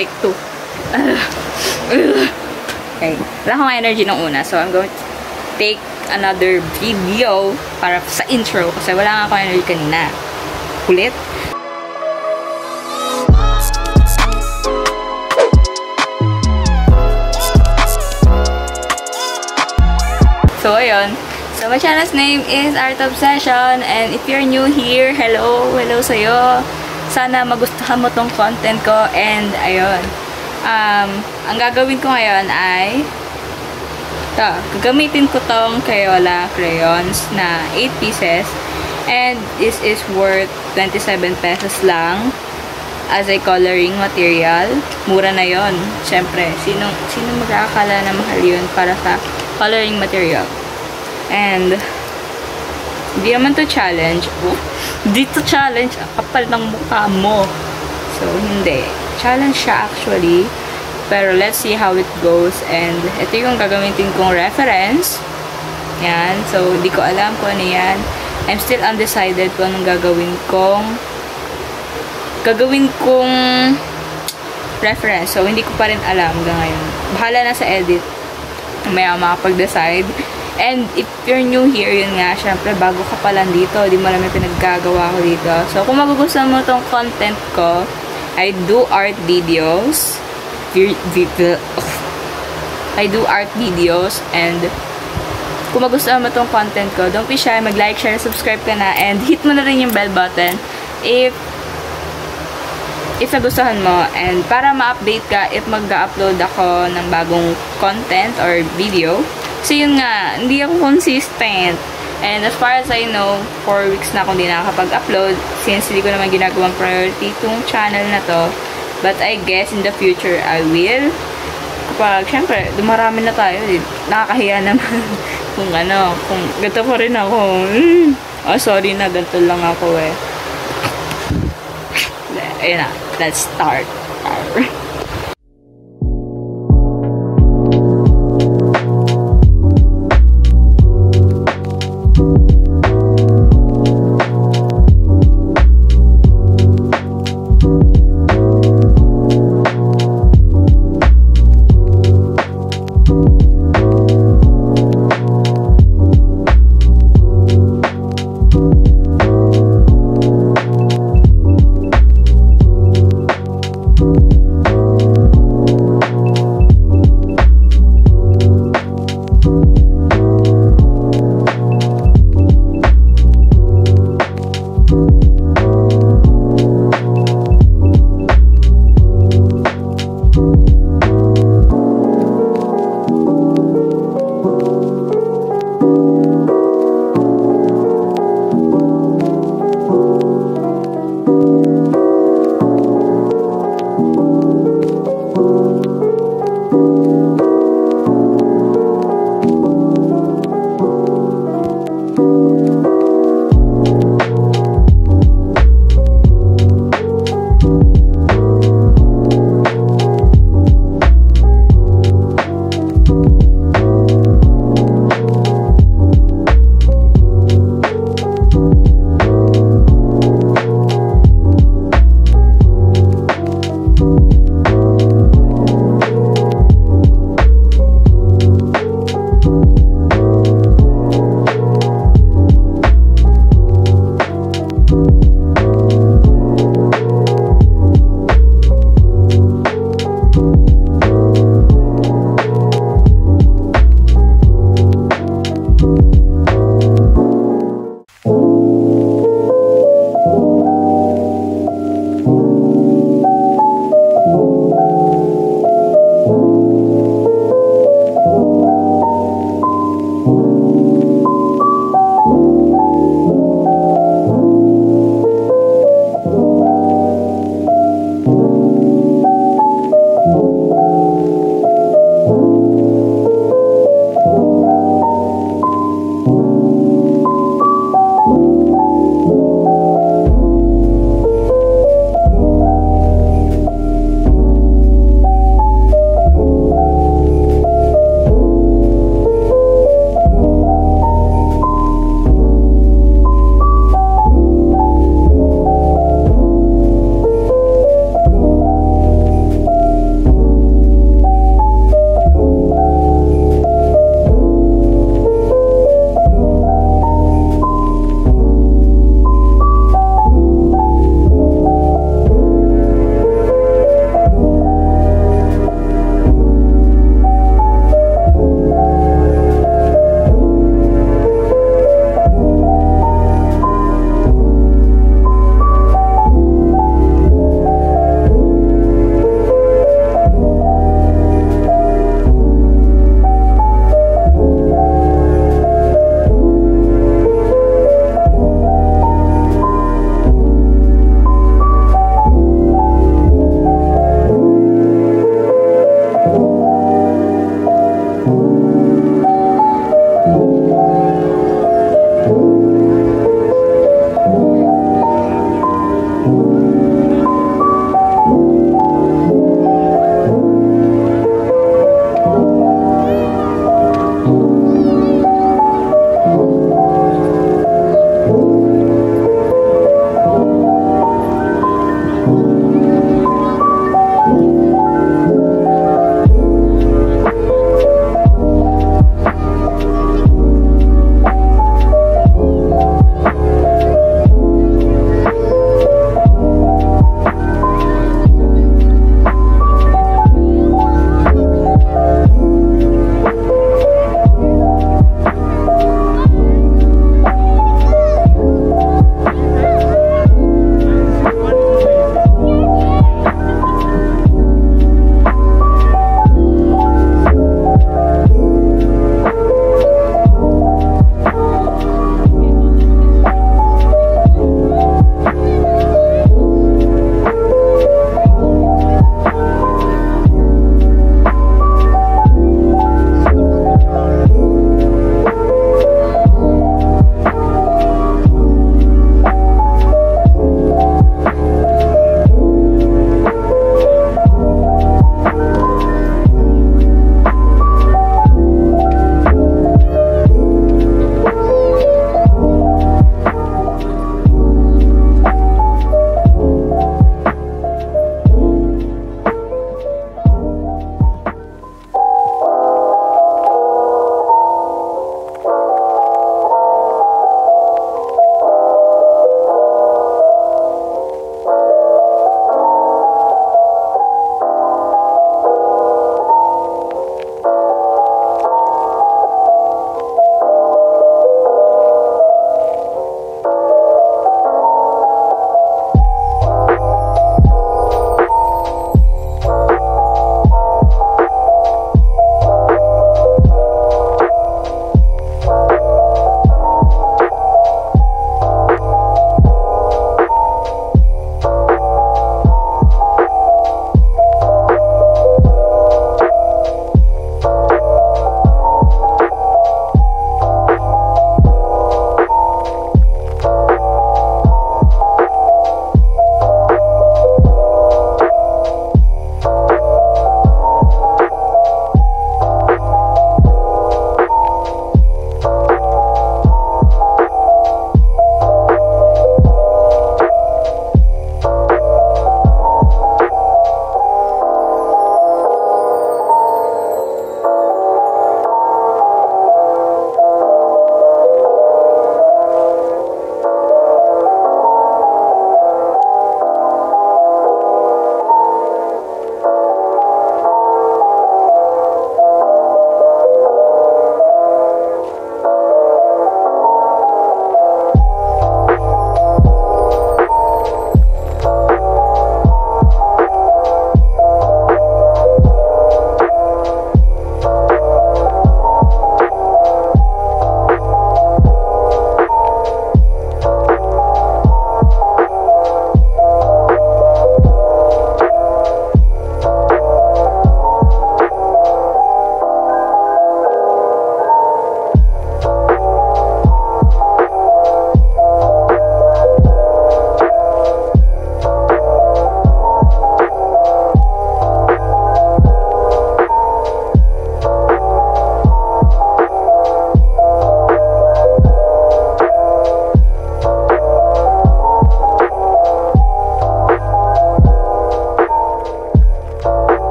fake too. Okay, wala akong energy nung una, so I'm going to take another video para sa intro kasi wala nga akong energy kanina. Kulit. So, ayun. So, my channel's name is Art Obsession, and if you're new here, hello, hello sa'yo. Sana magustuhan mo tong content ko, and ayun. Ang gagawin ko ngayon ay ito, gagamitin ko tong Crayola crayons na 8 pieces, and this is worth 27 pesos lang as a coloring material. Mura na yon, syempre. Sino mag-aakala na mahal yun para sa coloring material? And di naman to challenge. Oh, di to challenge. Kapal ng mukha mo. So, hindi. Challenge siya actually, pero let's see how it goes. And ito yung gagamitin kong reference. Yan, so di ko alam kung ano yan. I'm still undecided kung anong gagawin kong reference, so hindi ko pa rin alam hanggang ngayon. Bahala na sa edit, maya makapag-decide. And if you're new here, yun nga, syempre bago ka pa lang dito, di mo alam yung pinaggagawa ko dito. So kung magugustuhan mo tong content ko, I do art videos, and kung magustuhan mo tong content ko, don't be shy, mag-like, share, subscribe ka na, and hit mo na rin yung bell button if nagustuhan mo, and para ma-update ka if mag-upload ako ng bagong content or video. So yun nga, hindi ako consistent. And as far as I know, 4 weeks na akong di nakakapag-upload since hindi ko naman ginagawang priority itong channel na to. But I guess in the future, I will. Kapag, syempre, dumarami na tayo. Nakakahiya naman kung ano, kung ganito pa rin ako. Oh, sorry na, ganito lang ako eh. Ayun na, let's start.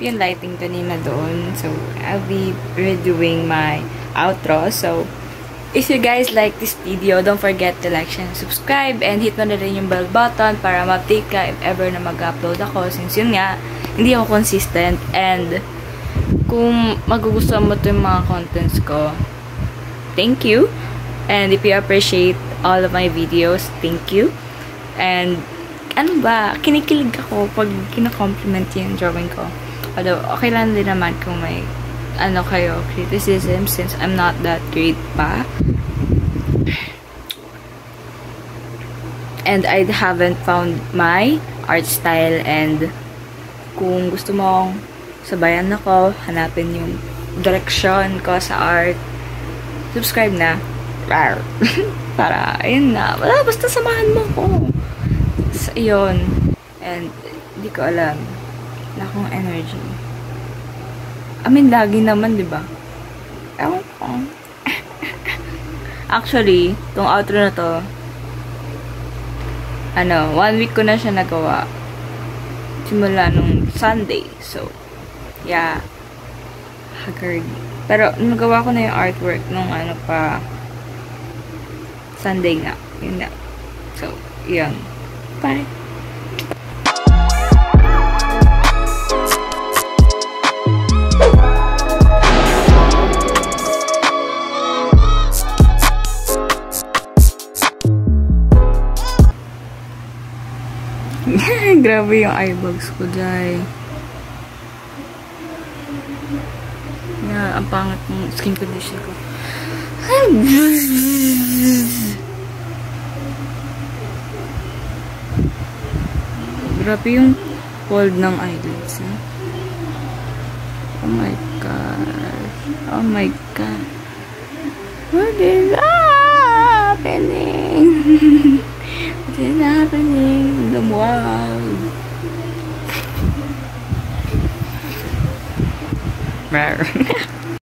Yung lighting kanina doon, so I'll be redoing my outro. So if you guys like this video, don't forget to like, share, and subscribe, and hit mo na rin yung bell button para ma-update ka if ever na mag-upload ako, since yun nga, hindi ako consistent. And kung magugustuhan mo to yung mga contents ko, thank you. And if you appreciate all of my videos, thank you. And ano ba, kinikilig ako pag kina-compliment yung drawing ko. Although, okay lang din naman kung may ano kayo, criticism, since I'm not that great pa. And I haven't found my art style, and kung gusto mong sabayan ako, hanapin yung direction ko sa art, subscribe na. Para, ayun na. Wala, basta samahan mo ko. So, yun. And, hindi ko alam. Wala akong energy. I mean, lagi naman, diba? Ewan ko. Actually, tong outro na to, ano, 1 week ko na siya nagawa. Simula nung Sunday. So, yeah. Haggard. Pero, nagawa ko na yung artwork nung ano pa, Sunday nga. Yun na. So, yun. Bye. Grabe yung eyebags ko, Jai. Yeah, ang pangat ng skin condition ko. Grabe yung cold ng eyelids. Eh? Oh my gosh. Oh my god. What is happening? What is happening in the world? Brr.